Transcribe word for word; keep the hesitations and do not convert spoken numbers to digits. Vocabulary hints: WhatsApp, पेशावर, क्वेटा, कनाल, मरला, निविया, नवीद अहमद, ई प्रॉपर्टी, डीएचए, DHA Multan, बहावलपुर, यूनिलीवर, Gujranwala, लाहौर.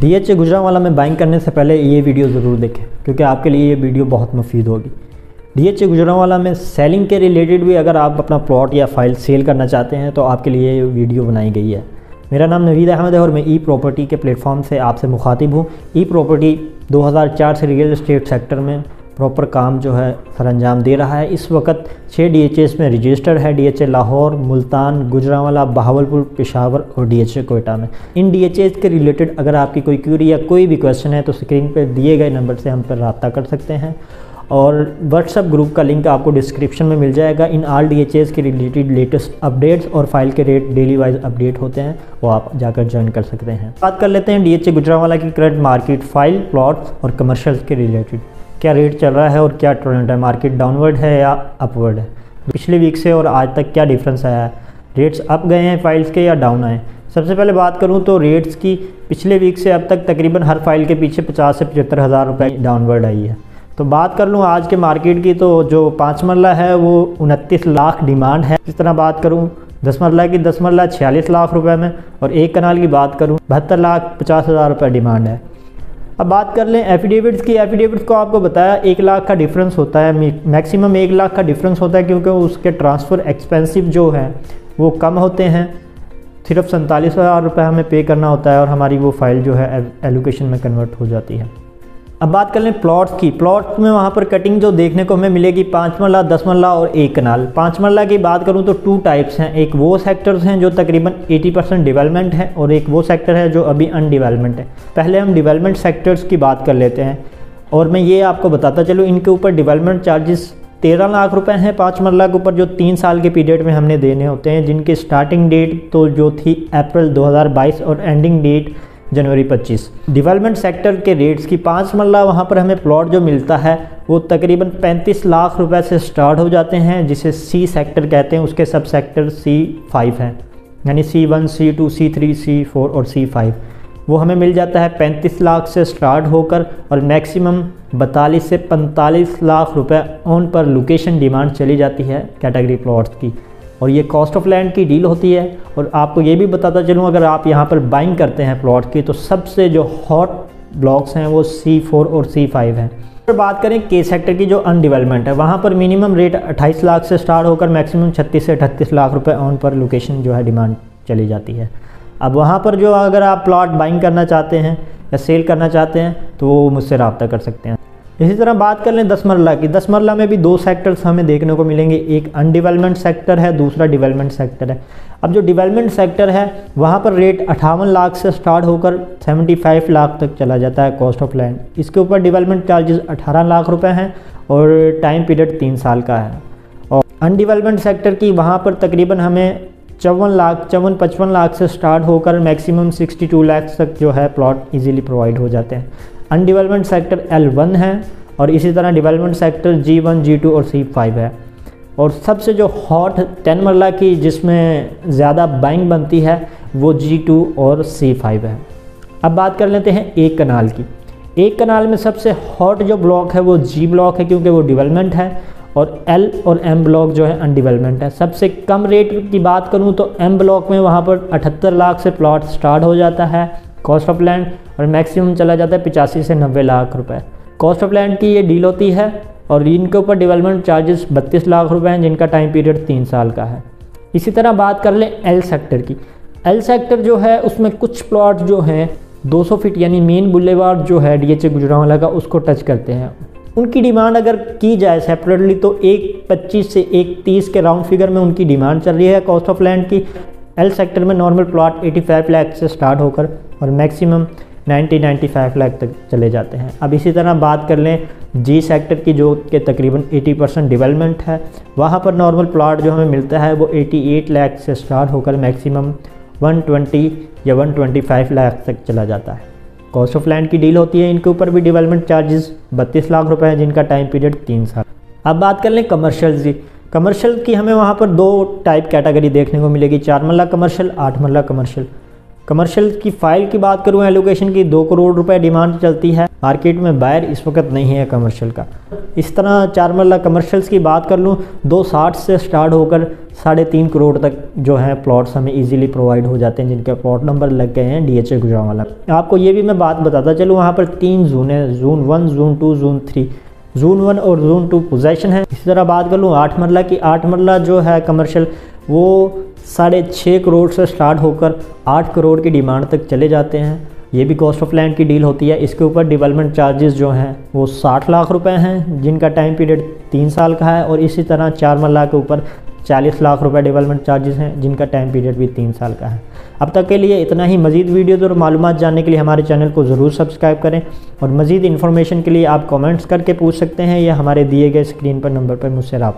डीएचए Gujranwala में buying करने से पहले ये वीडियो ज़रूर देखें क्योंकि आपके लिए ये वीडियो बहुत मुफीद होगी। डीएचए गुजरांवाला में सेलिंग के रिलेटेड भी अगर आप अपना प्लॉट या फाइल सेल करना चाहते हैं तो आपके लिए ये वीडियो बनाई गई है। मेरा नाम नवीद अहमद है और मैं ई प्रॉपर्टी के प्लेटफॉर्म से आपसे मुखातिब हूँ। ई प्रॉपर्टी दो हज़ार चार से रियल इस्टेट सेक्टर में प्रॉपर काम जो है सर अंजाम दे रहा है। इस वक्त छः डीएचएस में रजिस्टर्ड है, डीएचए लाहौर, मुल्तान, गुजरांवाला, बहावलपुर, पेशावर और डीएचए क्वेटा में। इन डीएचएस के रिलेटेड अगर आपकी कोई क्यूरी या कोई भी क्वेश्चन है तो स्क्रीन पर दिए गए नंबर से हम पर रब्ता कर सकते हैं और व्हाट्सएप ग्रुप का लिंक आपको डिस्क्रिप्शन में मिल जाएगा। इन आल डीएचएस के रिलेटेड लेटेस्ट अपडेट्स और फाइल के रेट डेली वाइज अपडेट होते हैं, वो आप जाकर ज्वाइन कर सकते हैं। बात कर लेते हैं डीएचए गुजरांवाला की करंट मार्केट, फाइल, प्लॉट्स और कमर्शियल्स के रिलेटेड क्या रेट चल रहा है और क्या ट्रेंड है, मार्केट डाउनवर्ड है या अपवर्ड है, पिछले वीक से और आज तक क्या डिफरेंस आया है, रेट्स अप गए हैं फाइल्स के या डाउन आए। सबसे पहले बात करूं तो रेट्स की पिछले वीक से अब तक तकरीबन हर फाइल के पीछे पचास से पचहत्तर हज़ार रुपये डाउनवर्ड आई है। तो बात कर लूं आज के मार्केट की तो जो पाँच मरला है वो उनतीस लाख डिमांड है। इस तरह बात करूँ दस मरला की, दस मरला छियालीस लाख रुपये में और एक कनाल की बात करूँ बहत्तर लाख पचास हज़ार रुपये डिमांड है। अब बात कर लें एफिडेविट्स की। एफिडेविट्स को आपको बताया एक लाख का डिफरेंस होता है, मैक्सिमम एक लाख का डिफरेंस होता है क्योंकि उसके ट्रांसफ़र एक्सपेंसिव जो है वो कम होते हैं। सिर्फ सैंतालीस हज़ार रुपये हमें पे करना होता है और हमारी वो फाइल जो है एलोकेशन में कन्वर्ट हो जाती है। अब बात कर लें प्लॉट्स की। प्लॉट्स में वहाँ पर कटिंग जो देखने को हमें मिलेगी पाँच मरला, दस मरला और एक कनाल। पाँच मरला की बात करूँ तो टू टाइप्स हैं, एक वो सेक्टर्स हैं जो तकरीबन अस्सी परसेंट डेवलपमेंट है और एक वो सेक्टर है जो अभी अनडेवलपमेंट है। पहले हम डेवलपमेंट सेक्टर्स की बात कर लेते हैं और मैं ये आपको बताता चलूँ इनके ऊपर डेवलपमेंट चार्जेस तेरह लाख रुपए हैं पाँच मरला के ऊपर, जो तीन साल के पीरियड में हमने देने होते हैं, जिनकी स्टार्टिंग डेट तो जो थी अप्रैल दो हज़ार बाईस और एंडिंग डेट जनवरी पच्चीस। डेवलपमेंट सेक्टर के रेट्स की पाँच मरला वहाँ पर हमें प्लॉट जो मिलता है वो तकरीबन पैंतीस लाख रुपए से स्टार्ट हो जाते हैं, जिसे सी सेक्टर कहते हैं। उसके सब सेक्टर सी फाइव हैं, यानी C one, C two, C three, C four और सी फाइव। वो हमें मिल जाता है पैंतीस लाख से स्टार्ट होकर और मैक्सिमम बयालीस से पैंतालीस लाख रुपए ऑन पर लोकेशन डिमांड चली जाती है कैटेगरी प्लॉट्स की। और ये कॉस्ट ऑफ लैंड की डील होती है। और आपको ये भी बताता चलूँ अगर आप यहाँ पर बाइंग करते हैं प्लॉट की तो सबसे जो हॉट ब्लॉक्स हैं वो सी फोर और सी फाइव हैं। पर बात करें के सेक्टर की जो अनडेवलपमेंट है, वहाँ पर मिनिमम रेट अट्ठाईस लाख से स्टार्ट होकर मैक्सिमम छत्तीस से अड़तीस लाख रुपए ऑन पर लोकेशन जो है डिमांड चली जाती है। अब वहाँ पर जो अगर आप प्लॉट बाइंग करना चाहते हैं या सेल करना चाहते हैं तो वो मुझसे रब्ता कर सकते हैं। इसी तरह बात कर लें दस मरला की। दस मरला में भी दो सेक्टर्स हमें देखने को मिलेंगे, एक अनडेवलपमेंट सेक्टर है, दूसरा डेवलपमेंट सेक्टर है। अब जो डेवलपमेंट सेक्टर है वहाँ पर रेट अट्ठावन लाख से स्टार्ट होकर पचहत्तर लाख तक चला जाता है कॉस्ट ऑफ लैंड। इसके ऊपर डेवलपमेंट चार्जेस अठारह लाख रुपए हैं और टाइम पीरियड तीन साल का है। और अनडेवलपमेंट सेक्टर की वहाँ पर तकरीबन हमें चौवन लाख चौवन पचपन लाख से स्टार्ट होकर मैक्सिमम बासठ लाख तक जो है प्लॉट इजीली प्रोवाइड हो जाते हैं। अनडेवलपमेंट सेक्टर एल वन है और इसी तरह development sector G one, G two और सी फाइव है। और सबसे जो हॉट टेन मरला की जिसमें ज़्यादा बाइंग बनती है वो जी टू और सी फाइव है। अब बात कर लेते हैं एक कनाल की। एक कनाल में सबसे हॉट जो ब्लॉक है वो जी ब्लॉक है क्योंकि वो डेवलपमेंट है और एल और एम ब्लॉक जो है अनडेवलपमेंट है। सबसे कम रेट की बात करूं तो एम ब्लॉक में वहां पर अठहत्तर लाख से प्लॉट स्टार्ट हो जाता है कॉस्ट ऑफ लैंड और मैक्सिमम चला जाता है पचासी से नब्बे लाख रुपए। कॉस्ट ऑफ लैंड की ये डील होती है और इनके ऊपर डेवलपमेंट चार्जेस बत्तीस लाख रुपए हैं, जिनका टाइम पीरियड तीन साल का है। इसी तरह बात कर लें एल सेक्टर की। एल सेक्टर जो है उसमें कुछ प्लॉट जो हैं दो सौ फीट यानी मेन बुलेवार्ड जो है डीएचए गुजरांवाला का उसको टच करते हैं। उनकी डिमांड अगर की जाए सेपरेटली तो एक पच्चीस से एक तीस के राउंड फिगर में उनकी डिमांड चल रही है कॉस्ट ऑफ लैंड की। एल सेक्टर में नॉर्मल प्लॉट पचासी लाख से स्टार्ट होकर और मैक्सिमम नब्बे पचानवे लाख तक चले जाते हैं। अब इसी तरह बात कर लें जी सेक्टर की जो के तकरीबन अस्सी परसेंट डेवलपमेंट है। वहाँ पर नॉर्मल प्लॉट जो हमें मिलता है वो अठासी लाख से स्टार्ट होकर मैक्सिमम एक सौ बीस या एक सौ पच्चीस लाख तक चला जाता है। कॉस्ट ऑफ लैंड की डील होती है, इनके ऊपर भी डेवलपमेंट चार्जेस बत्तीस लाख रुपए हैं, जिनका टाइम पीरियड तीन साल। अब बात कर लें कमर्शियल की। कमर्शियल की हमें वहाँ पर दो टाइप कैटेगरी देखने को मिलेगी, चार मरला कमर्शियल, आठ मरला कमर्शियल। कमर्शियल की फाइल की बात करूँ एलोकेशन की, दो करोड़ रुपए डिमांड चलती है, मार्केट में बायर इस वक्त नहीं है कमर्शियल का। इस तरह चार मरला कमर्शियल्स की बात कर लूँ, दो साठ से स्टार्ट होकर साढ़े तीन करोड़ तक जो है प्लॉट्स हमें इजीली प्रोवाइड हो जाते हैं जिनके प्लॉट नंबर लग गए हैं डीएचए गुजरांवाला। आपको ये भी मैं बात बताता चलूँ, वहाँ पर तीन जोन है, zone one, zone two, zone three. Zone one और जोन टू पोजेशन है। इसी तरह बात कर लूँ आठ मरला की, आठ मरला जो है कमर्शियल वो साढ़े छः करोड़ से स्टार्ट होकर आठ करोड़ की डिमांड तक चले जाते हैं। ये भी कॉस्ट ऑफ लैंड की डील होती है। इसके ऊपर डेवलपमेंट चार्जेस जो हैं वो साठ लाख रुपए हैं जिनका टाइम पीरियड तीन साल का है, और इसी तरह चार मरला के ऊपर चालीस लाख रुपए डेवलपमेंट चार्जेस हैं जिनका टाइम पीरियड भी तीन साल का है। अब तक के लिए इतना ही। मज़ीद वीडियोज़ और मालूमात जानने के लिए हमारे चैनल को ज़रूर सब्सक्राइब करें, और मज़ीद इन्फॉर्मेशन के लिए आप कमेंट्स करके पूछ सकते हैं या हमारे दिए गए स्क्रीन पर नंबर पर मुझसे रहा